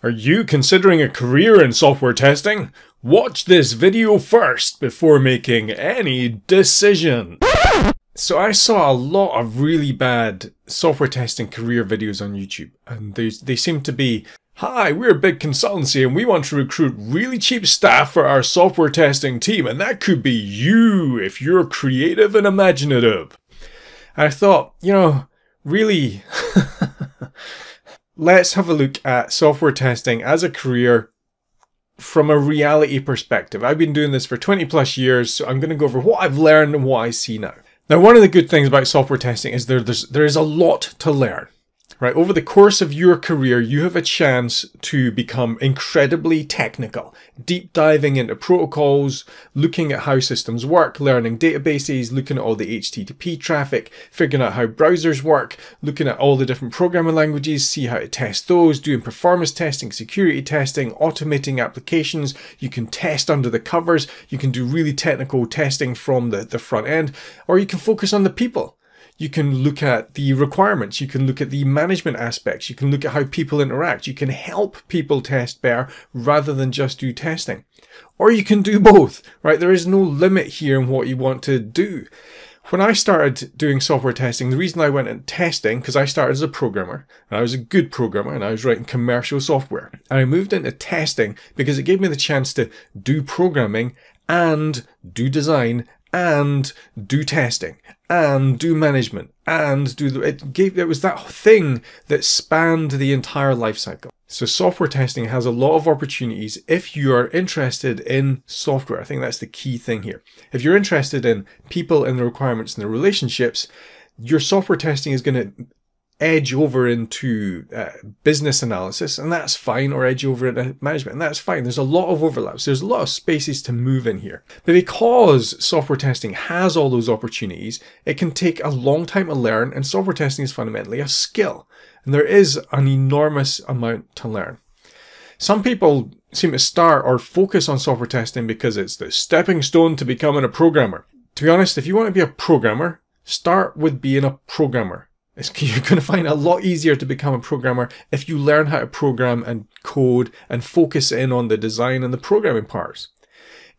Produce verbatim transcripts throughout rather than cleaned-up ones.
Are you considering a career in software testing? Watch this video first before making any decision. So I saw a lot of really bad software testing career videos on YouTube, and they, they seem to be, hi, we're a big consultancy and we want to recruit really cheap staff for our software testing team, and that could be you if you're creative and imaginative. I thought, you know, really... Let's have a look at software testing as a career from a reality perspective. I've been doing this for twenty plus years, so I'm going to go over what I've learned and what I see now. Now, one of the good things about software testing is there, there's, there is a lot to learn, right? Over the course of your career, you have a chance to become incredibly technical, deep diving into protocols, looking at how systems work, learning databases, looking at all the H T T P traffic, figuring out how browsers work, looking at all the different programming languages, see how to test those, doing performance testing, security testing, automating applications. You can test under the covers. You can do really technical testing from the, the front end, or you can focus on the people. You can look at the requirements, you can look at the management aspects, you can look at how people interact, you can help people test better rather than just do testing. Or you can do both, right? There is no limit here in what you want to do. When I started doing software testing, the reason I went into testing, because I started as a programmer, and I was a good programmer, and I was writing commercial software. And I moved into testing because it gave me the chance to do programming and do design and do testing and do management and do the, it gave, it was that thing that spanned the entire life cycle. So software testing has a lot of opportunities if you are interested in software. I think that's the key thing here. If you're interested in people and the requirements and the relationships, your software testing is going to edge over into uh, business analysis, and that's fine, or edge over into management, and that's fine. There's a lot of overlaps. There's a lot of spaces to move in here. But because software testing has all those opportunities, it can take a long time to learn, and software testing is fundamentally a skill. And there is an enormous amount to learn. Some people seem to start or focus on software testing because it's the stepping stone to becoming a programmer. To be honest, if you want to be a programmer, start with being a programmer. You're going to find it a lot easier to become a programmer if you learn how to program and code and focus in on the design and the programming parts.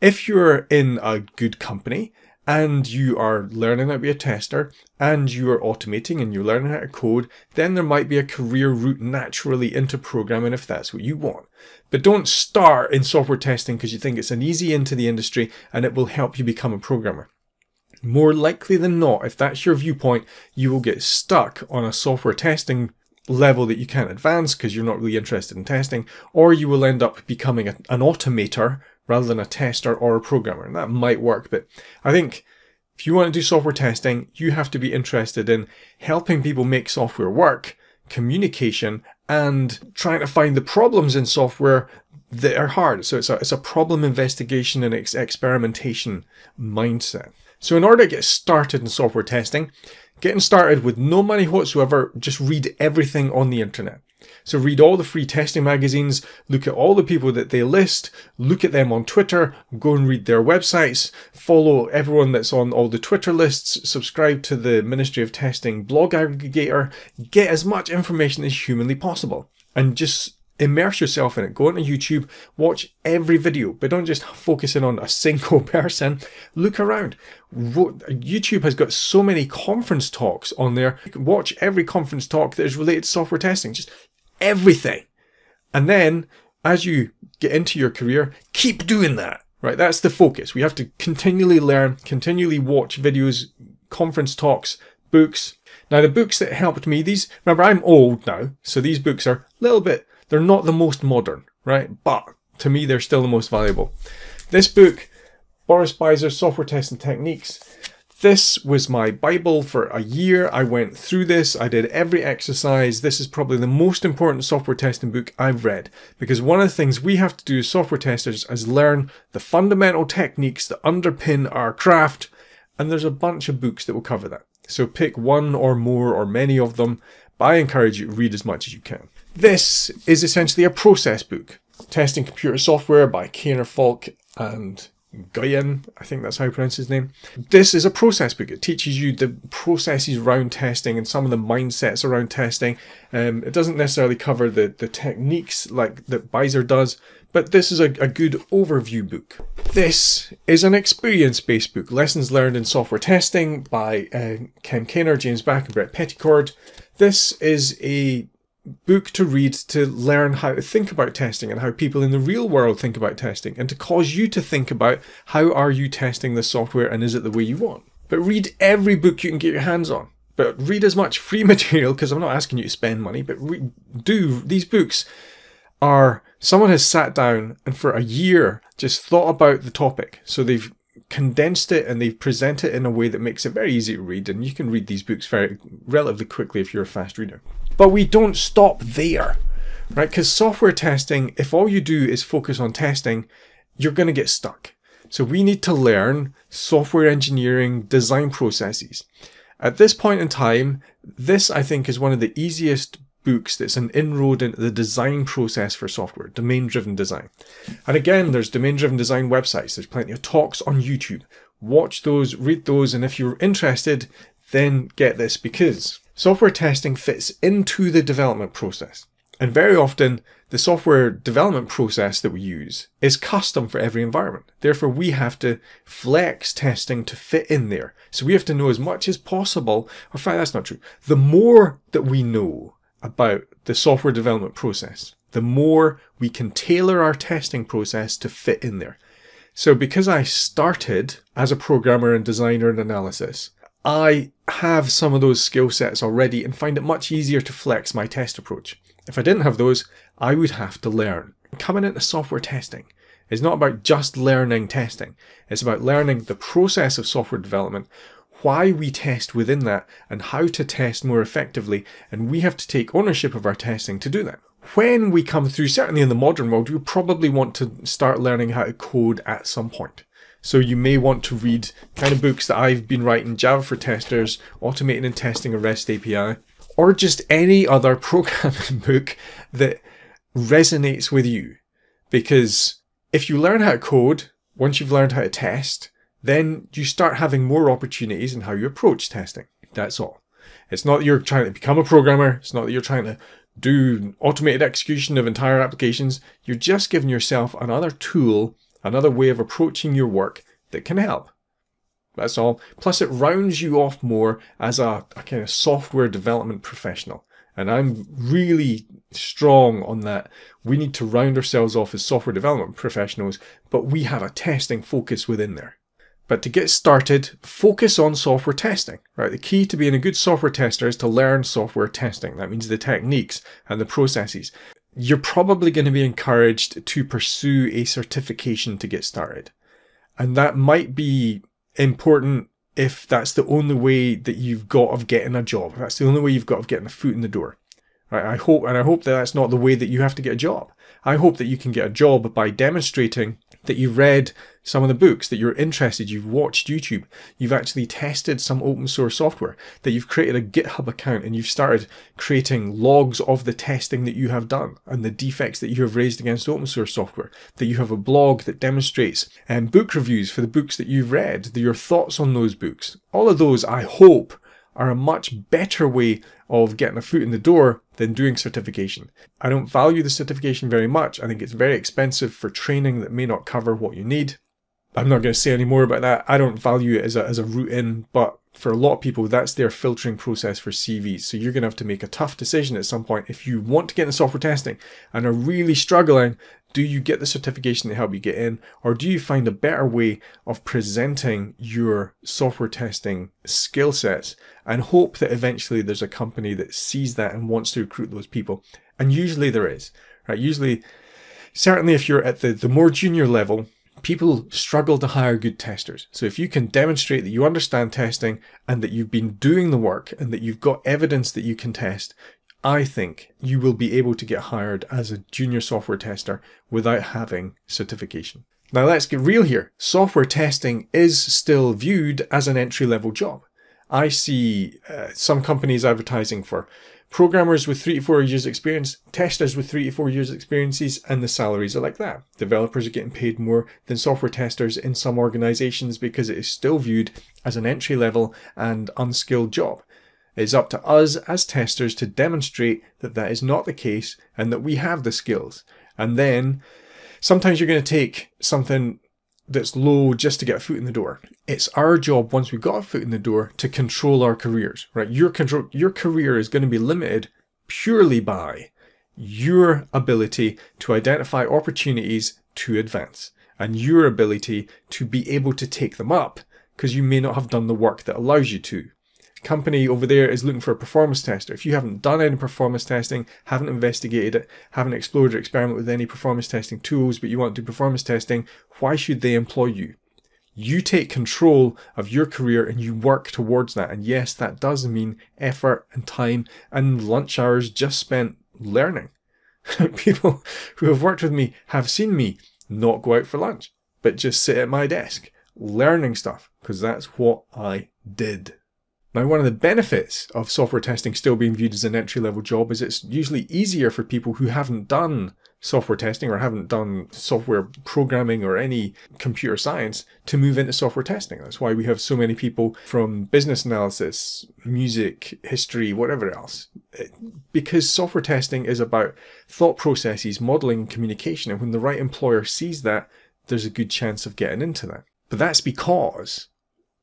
If you're in a good company and you are learning how to be a tester and you are automating and you're learning how to code, then there might be a career route naturally into programming if that's what you want. But don't start in software testing because you think it's an easy into the industry and it will help you become a programmer. More likely than not, if that's your viewpoint, you will get stuck on a software testing level that you can't advance because you're not really interested in testing, or you will end up becoming a, an automator rather than a tester or a programmer. And that might work, but I think if you want to do software testing, you have to be interested in helping people make software work, communication, and trying to find the problems in software that are hard. So it's a, it's a problem investigation and ex experimentation mindset. So in order to get started in software testing, getting started with no money whatsoever, just read everything on the internet. So read all the free testing magazines, look at all the people that they list, look at them on Twitter, go and read their websites, follow everyone that's on all the Twitter lists, subscribe to the Ministry of Testing blog aggregator, get as much information as humanly possible, and just immerse yourself in it. Go onto YouTube, watch every video, but don't just focus in on a single person. Look around. YouTube has got so many conference talks on there. You can watch every conference talk that is related to software testing, just everything. And then as you get into your career, keep doing that, right? That's the focus. We have to continually learn, continually watch videos, conference talks, books. Now the books that helped me, these, remember I'm old now, so these books are a little bit, they're not the most modern, right? But to me, they're still the most valuable. This book, Boris Beizer, Software Testing Techniques. This was my Bible for a year. I went through this. I did every exercise. This is probably the most important software testing book I've read, because one of the things we have to do as software testers is learn the fundamental techniques that underpin our craft. And there's a bunch of books that will cover that. So pick one or more or many of them. But I encourage you to read as much as you can. This is essentially a process book. Testing Computer Software by Kaner Falk and Guyen, I think that's how I pronounce his name. This is a process book. It teaches you the processes around testing and some of the mindsets around testing. Um, it doesn't necessarily cover the, the techniques like that Beizer does, but this is a, a good overview book. This is an experience-based book, Lessons Learned in Software Testing by uh, Ken Kaner, James Back and Brett Petticord. This is a book to read to learn how to think about testing and how people in the real world think about testing, and to cause you to think about how are you testing the software and is it the way you want. But read every book you can get your hands on. But read as much free material, because I'm not asking you to spend money, but re do. These books are, someone has sat down and for a year just thought about the topic. So they've condensed it and they've presented it in a way that makes it very easy to read, and you can read these books very relatively quickly if you're a fast reader. But we don't stop there, right? Because software testing, if all you do is focus on testing, you're going to get stuck. So we need to learn software engineering design processes. At this point in time, this I think is one of the easiest books that's an inroad into the design process for software, domain-driven design. And again, there's domain-driven design websites. There's plenty of talks on YouTube. Watch those, read those, and if you're interested, then get this, because software testing fits into the development process. And very often, the software development process that we use is custom for every environment. Therefore, we have to flex testing to fit in there. So we have to know as much as possible. In fact, that's not true. The more that we know about the software development process, the more we can tailor our testing process to fit in there. So because I started as a programmer and designer and analysis, I have some of those skill sets already and find it much easier to flex my test approach. If I didn't have those, I would have to learn. Coming into software testing is not about just learning testing. It's about learning the process of software development, why we test within that, and how to test more effectively, and we have to take ownership of our testing to do that. When we come through, certainly in the modern world, you probably want to start learning how to code at some point. So you may want to read kind of books that I've been writing, Java for Testers, Automating and Testing a REST A P I, or just any other programming book that resonates with you. Because if you learn how to code, once you've learned how to test, then you start having more opportunities in how you approach testing. That's all. It's not that you're trying to become a programmer. It's not that you're trying to do automated execution of entire applications. You're just giving yourself another tool, another way of approaching your work that can help. That's all. Plus, it rounds you off more as a, a kind of software development professional. And I'm really strong on that. We need to round ourselves off as software development professionals, but we have a testing focus within there. But to get started, focus on software testing, right? The key to being a good software tester is to learn software testing. That means the techniques and the processes. You're probably going to be encouraged to pursue a certification to get started. And that might be important if that's the only way that you've got of getting a job. That's the only way you've got of getting a foot in the door, right? I hope, and I hope that that's not the way that you have to get a job. I hope that you can get a job by demonstrating that you've read some of the books, that you're interested, you've watched YouTube, you've actually tested some open source software, that you've created a GitHub account and you've started creating logs of the testing that you have done and the defects that you have raised against open source software, that you have a blog that demonstrates and um, book reviews for the books that you've read, that your thoughts on those books. All of those, I hope, are a much better way of getting a foot in the door than doing certification. I don't value the certification very much. I think it's very expensive for training that may not cover what you need. I'm not going to say any more about that. I don't value it as a, as a route in, but for a lot of people, that's their filtering process for C Vs. So you're going to have to make a tough decision at some point. If you want to get into software testing and are really struggling, do you get the certification to help you get in, or do you find a better way of presenting your software testing skill sets and hope that eventually there's a company that sees that and wants to recruit those people? And usually there is, right? Usually, certainly if you're at the, the more junior level, people struggle to hire good testers. So if you can demonstrate that you understand testing and that you've been doing the work and that you've got evidence that you can test, I think you will be able to get hired as a junior software tester without having certification. Now let's get real here. Software testing is still viewed as an entry-level job. I see uh, some companies advertising for Programmers with three to four years experience, testers with three to four years experiences, and the salaries are like that. Developers are getting paid more than software testers in some organizations because it is still viewed as an entry-level and unskilled job. It's up to us as testers to demonstrate that that is not the case and that we have the skills. And then sometimes you're going to take something that's low just to get a foot in the door. It's our job, once we've got a foot in the door, to control our careers, right? Your control, your career is going to be limited purely by your ability to identify opportunities to advance and your ability to be able to take them up, because you may not have done the work that allows you to. Company over there is looking for a performance tester. If you haven't done any performance testing, haven't investigated it, haven't explored or experimented with any performance testing tools, but you want to do performance testing, why should they employ you? You take control of your career and you work towards that. And yes, that does mean effort and time and lunch hours just spent learning. People who have worked with me have seen me not go out for lunch, but just sit at my desk learning stuff, because that's what I did. Now, one of the benefits of software testing still being viewed as an entry-level job is it's usually easier for people who haven't done software testing or haven't done software programming or any computer science to move into software testing. That's why we have so many people from business analysis, music, history, whatever else. Because software testing is about thought processes, modeling, and communication. And when the right employer sees that, there's a good chance of getting into that. But that's because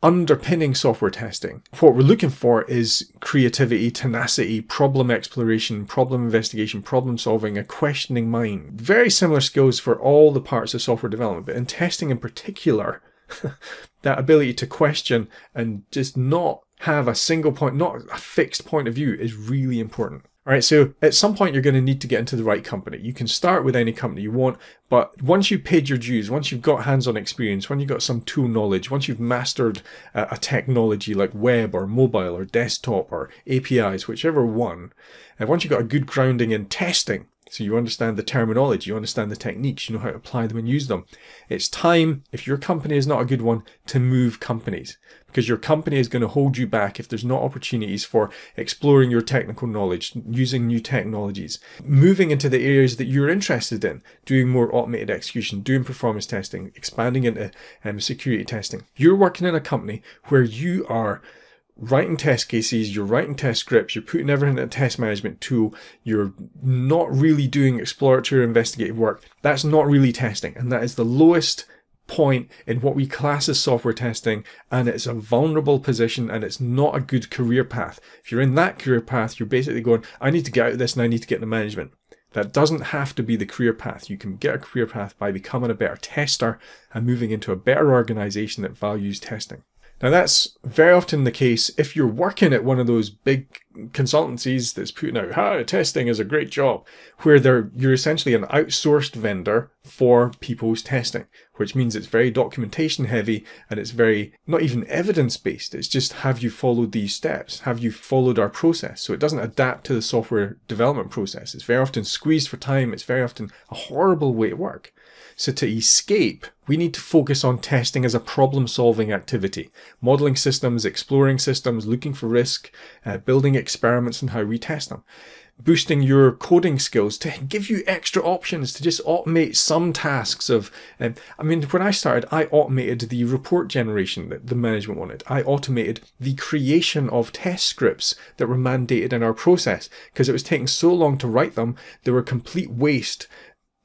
underpinning software testing, what we're looking for is creativity, tenacity, problem exploration, problem investigation, problem solving, a questioning mind. Very similar skills for all the parts of software development, but in testing in particular, that ability to question and just not have a single point, not a fixed point of view, is really important. All right, so at some point you're going to need to get into the right company. You can start with any company you want, but once you've paid your dues, once you've got hands-on experience, when you've got some tool knowledge, once you've mastered a, a technology like web or mobile or desktop or A P Is, whichever one, and once you've got a good grounding in testing, so you understand the terminology, you understand the techniques, you know how to apply them and use them, it's time, if your company is not a good one, to move companies. Because your company is going to hold you back if there's not opportunities for exploring your technical knowledge, using new technologies, moving into the areas that you're interested in, doing more automated execution, doing performance testing, expanding into um, security testing. You're working in a company where you are writing test cases, you're writing test scripts, you're putting everything in a test management tool, you're not really doing exploratory or investigative work. That's not really testing, and that is the lowest point in what we class as software testing, and it's a vulnerable position and it's not a good career path. If you're in that career path, you're basically going, I need to get out of this and I need to get into management. That doesn't have to be the career path. You can get a career path by becoming a better tester and moving into a better organization that values testing. Now, that's very often the case if you're working at one of those big consultancies that's putting out, ah, testing is a great job, where they're, you're essentially an outsourced vendor for people's testing, which means it's very documentation heavy and it's very not even evidence-based. It's just, have you followed these steps? Have you followed our process? So it doesn't adapt to the software development process. It's very often squeezed for time. It's very often a horrible way to work. So to escape, we need to focus on testing as a problem-solving activity, modeling systems, exploring systems, looking for risk, uh, building experiments and how we test them, boosting your coding skills to give you extra options to just automate some tasks of, um, I mean, when I started, I automated the report generation that the management wanted. I automated the creation of test scripts that were mandated in our process because it was taking so long to write them. They were complete waste.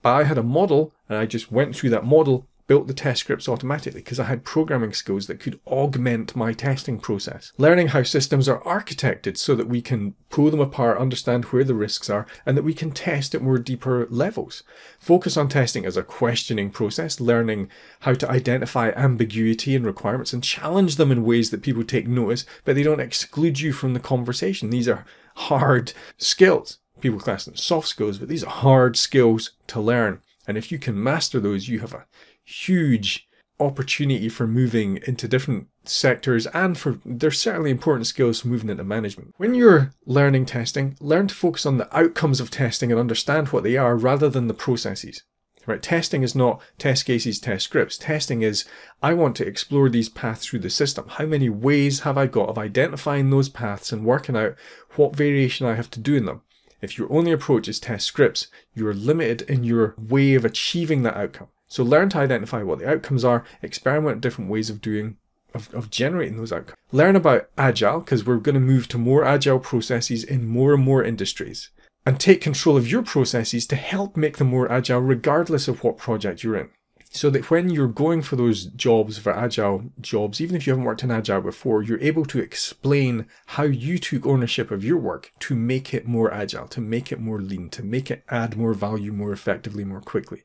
But I had a model and I just went through that model, built the test scripts automatically because I had programming skills that could augment my testing process. Learning how systems are architected so that we can pull them apart, understand where the risks are, and that we can test at more deeper levels. Focus on testing as a questioning process, learning how to identify ambiguity in requirements and challenge them in ways that people take notice, but they don't exclude you from the conversation. These are hard skills. People class them soft skills, but these are hard skills to learn. And if you can master those, you have a huge opportunity for moving into different sectors, and for they're certainly important skills for moving into management. When you're learning testing, learn to focus on the outcomes of testing and understand what they are rather than the processes. Right? Testing is not test cases, test scripts. Testing is, I want to explore these paths through the system. How many ways have I got of identifying those paths and working out what variation I have to do in them? If your only approach is test scripts, you're limited in your way of achieving that outcome. So learn to identify what the outcomes are, experiment with different ways of doing, of, of generating those outcomes. Learn about Agile, because we're going to move to more Agile processes in more and more industries. And take control of your processes to help make them more Agile regardless of what project you're in. So that when you're going for those jobs, for Agile jobs, even if you haven't worked in Agile before, you're able to explain how you took ownership of your work to make it more Agile, to make it more lean, to make it add more value more effectively, more quickly.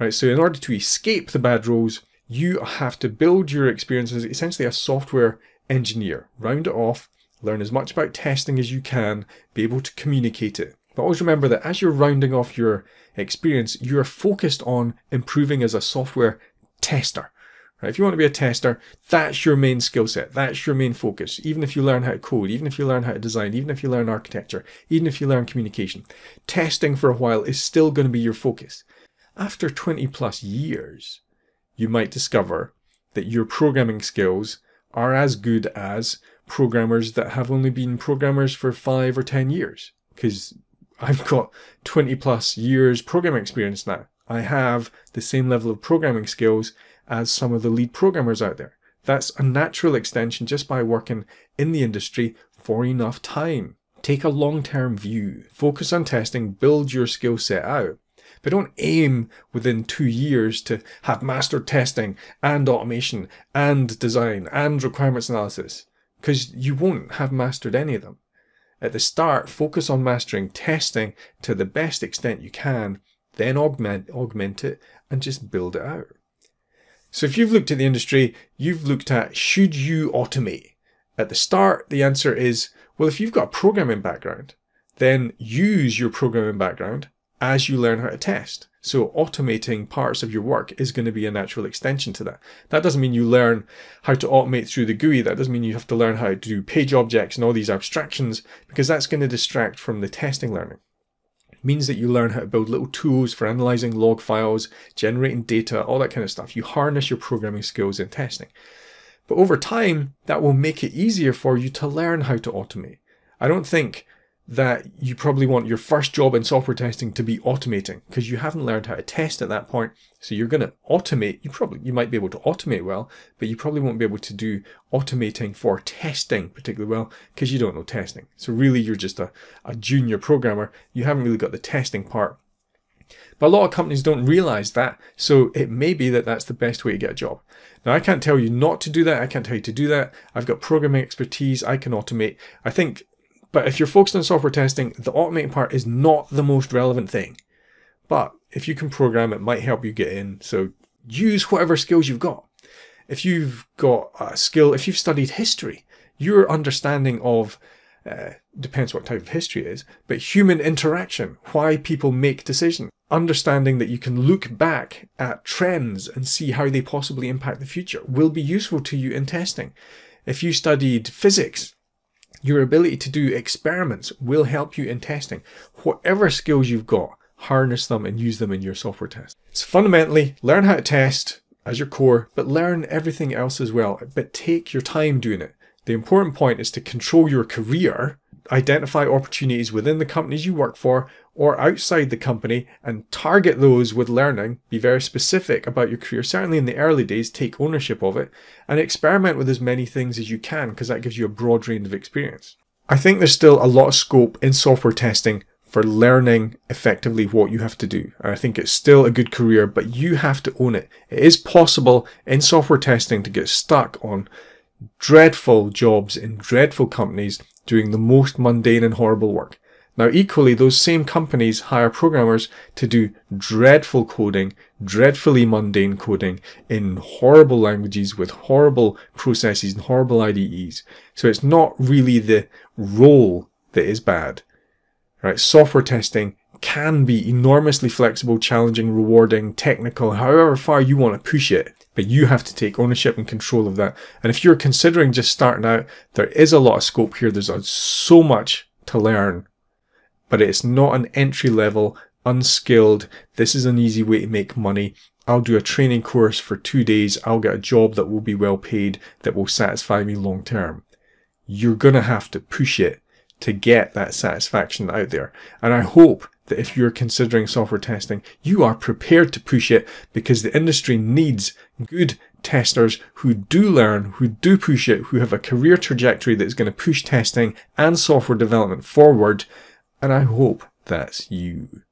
Right, so in order to escape the bad roles, you have to build your experience as essentially a software engineer. Round it off, learn as much about testing as you can, be able to communicate it. But always remember that as you're rounding off your experience, you're focused on improving as a software tester. Right? If you want to be a tester, that's your main skill set. That's your main focus. Even if you learn how to code, even if you learn how to design, even if you learn architecture, even if you learn communication, testing for a while is still going to be your focus. After twenty plus years, you might discover that your programming skills are as good as programmers that have only been programmers for five or ten years. Because I've got twenty plus years programming experience now. I have the same level of programming skills as some of the lead programmers out there. That's a natural extension just by working in the industry for enough time. Take a long-term view. Focus on testing, build your skill set out. But don't aim within two years to have mastered testing and automation and design and requirements analysis, because you won't have mastered any of them. At the start, focus on mastering testing to the best extent you can, then augment, augment it and just build it out. So if you've looked at the industry, you've looked at, should you automate? At the start, the answer is, well, if you've got a programming background, then use your programming background as you learn how to test. So automating parts of your work is going to be a natural extension to that. That doesn't mean you learn how to automate through the G U I. That doesn't mean you have to learn how to do page objects and all these abstractions, because that's going to distract from the testing learning. It means that you learn how to build little tools for analyzing log files, generating data, all that kind of stuff. You harness your programming skills in testing. But over time, that will make it easier for you to learn how to automate. I don't think that you probably want your first job in software testing to be automating, because you haven't learned how to test at that point. So you're going to automate. You probably, you might be able to automate well, but you probably won't be able to do automating for testing particularly well, because you don't know testing. So really you're just a, a junior programmer. You haven't really got the testing part. But a lot of companies don't realize that, so it may be that that's the best way to get a job. Now, I can't tell you not to do that. I can't tell you to do that. I've got programming expertise. I can automate. I think But if you're focused on software testing, the automating part is not the most relevant thing. But if you can program, it might help you get in. So use whatever skills you've got. If you've got a skill, if you've studied history, your understanding of, uh, depends what type of history it is, but human interaction, why people make decisions, understanding that you can look back at trends and see how they possibly impact the future will be useful to you in testing. If you studied physics, your ability to do experiments will help you in testing. Whatever skills you've got, harness them and use them in your software test. So fundamentally, learn how to test as your core, but learn everything else as well, but take your time doing it. The important point is to control your career, identify opportunities within the companies you work for or outside the company and target those with learning. Be very specific about your career. Certainly in the early days, take ownership of it and experiment with as many things as you can, because that gives you a broad range of experience. I think there's still a lot of scope in software testing for learning effectively what you have to do. I think it's still a good career, but you have to own it. It is possible in software testing to get stuck on dreadful jobs in dreadful companies doing the most mundane and horrible work. Now equally, those same companies hire programmers to do dreadful coding, dreadfully mundane coding in horrible languages with horrible processes and horrible I D Es. So it's not really the role that is bad. Right? Software testing can be enormously flexible, challenging, rewarding, technical, however far you want to push it. But you have to take ownership and control of that. And if you're considering just starting out, there is a lot of scope here. There's so much to learn, but it's not an entry level unskilled, this is an easy way to make money. I'll do a training course for two days. I'll get a job that will be well paid, that will satisfy me long term. You're going to have to push it to get that satisfaction out there. And I hope that if you're considering software testing, you are prepared to push it, because the industry needs good testers who do learn, who do push it, who have a career trajectory that's going to push testing and software development forward. And I hope that's you.